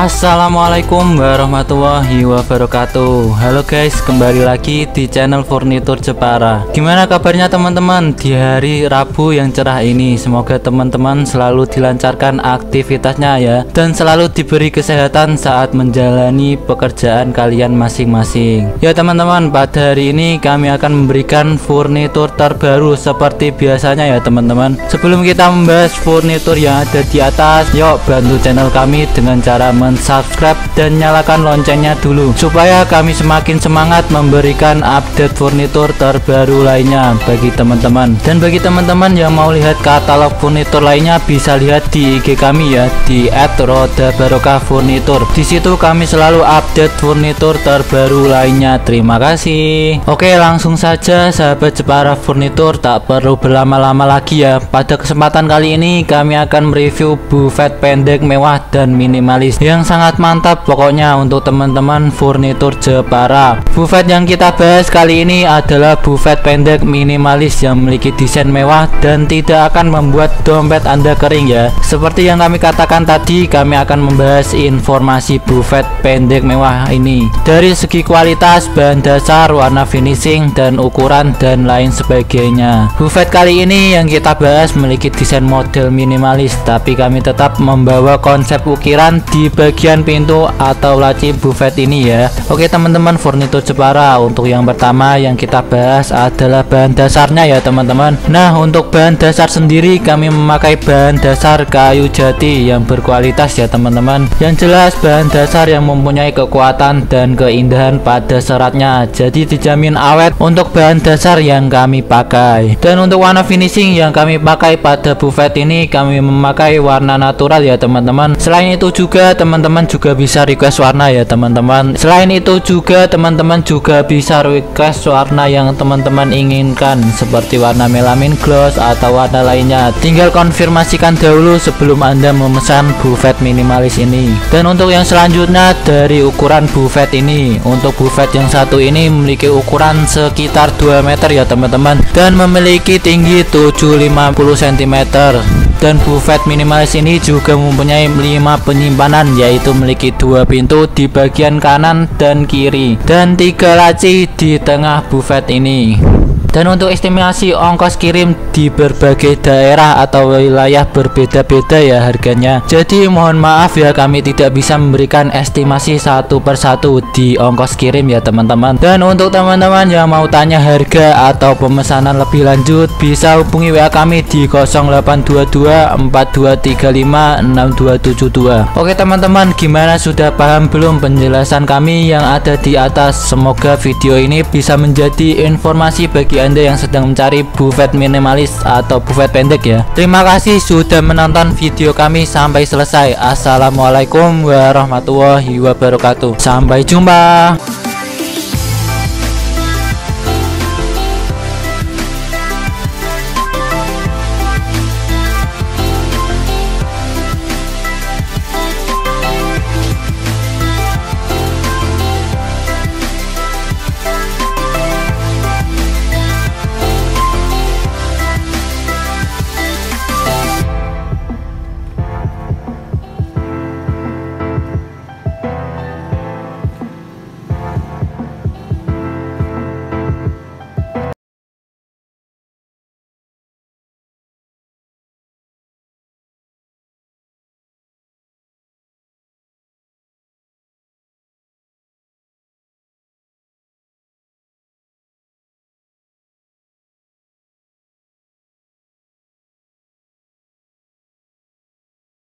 Assalamualaikum warahmatullahi wabarakatuh. Halo guys, kembali lagi di channel Furniture Jepara. Gimana kabarnya teman-teman di hari Rabu yang cerah ini? Semoga teman-teman selalu dilancarkan aktivitasnya ya, dan selalu diberi kesehatan saat menjalani pekerjaan kalian masing-masing. Ya teman-teman, pada hari ini kami akan memberikan furnitur terbaru seperti biasanya ya teman-teman. Sebelum kita membahas furnitur yang ada di atas, yuk bantu channel kami dengan cara subscribe dan nyalakan loncengnya dulu supaya kami semakin semangat memberikan update furnitur terbaru lainnya bagi teman-teman. Dan bagi teman-teman yang mau lihat katalog furnitur lainnya bisa lihat di IG kami ya, di @rodabarokafurniture. Di situ kami selalu update furnitur terbaru lainnya. Terima kasih. Oke, langsung saja sahabat Jepara Furniture, tak perlu berlama-lama lagi ya. Pada kesempatan kali ini kami akan mereview buffet pendek mewah dan minimalis yang sangat mantap pokoknya untuk teman-teman Furniture Jepara. Buffet yang kita bahas kali ini adalah buffet pendek minimalis yang memiliki desain mewah dan tidak akan membuat dompet Anda kering ya. Seperti yang kami katakan tadi, kami akan membahas informasi buffet pendek mewah ini dari segi kualitas, bahan dasar, warna finishing, dan ukuran dan lain sebagainya. Buffet kali ini yang kita bahas memiliki desain model minimalis, tapi kami tetap membawa konsep ukiran di bagian pintu atau laci buffet ini ya. Oke teman-teman Furniture Jepara, untuk yang pertama yang kita bahas adalah bahan dasarnya ya teman-teman. Nah, untuk bahan dasar sendiri kami memakai bahan dasar kayu jati yang berkualitas ya teman-teman. Yang jelas bahan dasar yang mempunyai kekuatan dan keindahan pada seratnya, jadi dijamin awet untuk bahan dasar yang kami pakai. Dan untuk warna finishing yang kami pakai pada buffet ini kami memakai warna natural ya teman-teman. Selain itu juga teman-teman juga bisa request warna ya teman-teman. Selain itu juga teman-teman juga bisa request warna yang teman-teman inginkan seperti warna melamin gloss atau warna lainnya. Tinggal konfirmasikan dahulu sebelum Anda memesan buffet minimalis ini. Dan untuk yang selanjutnya dari ukuran buffet ini, untuk buffet yang satu ini memiliki ukuran sekitar 2 meter ya teman-teman, dan memiliki tinggi 750 cm. Dan buffet minimalis ini juga mempunyai 5 penyimpanan, yaitu memiliki 2 pintu di bagian kanan dan kiri dan 3 laci di tengah buffet ini. Dan untuk estimasi ongkos kirim di berbagai daerah atau wilayah berbeda-beda ya harganya. Jadi mohon maaf ya, kami tidak bisa memberikan estimasi satu persatu di ongkos kirim ya teman-teman. Dan untuk teman-teman yang mau tanya harga atau pemesanan lebih lanjut bisa hubungi WA kami di 0822 4235 6272. Oke teman-teman, gimana, sudah paham belum penjelasan kami yang ada di atas? Semoga video ini bisa menjadi informasi bagi Anda yang sedang mencari buffet minimalis atau buffet pendek ya. Terima kasih sudah menonton video kami sampai selesai. Assalamualaikum warahmatullahi wabarakatuh. Sampai jumpa.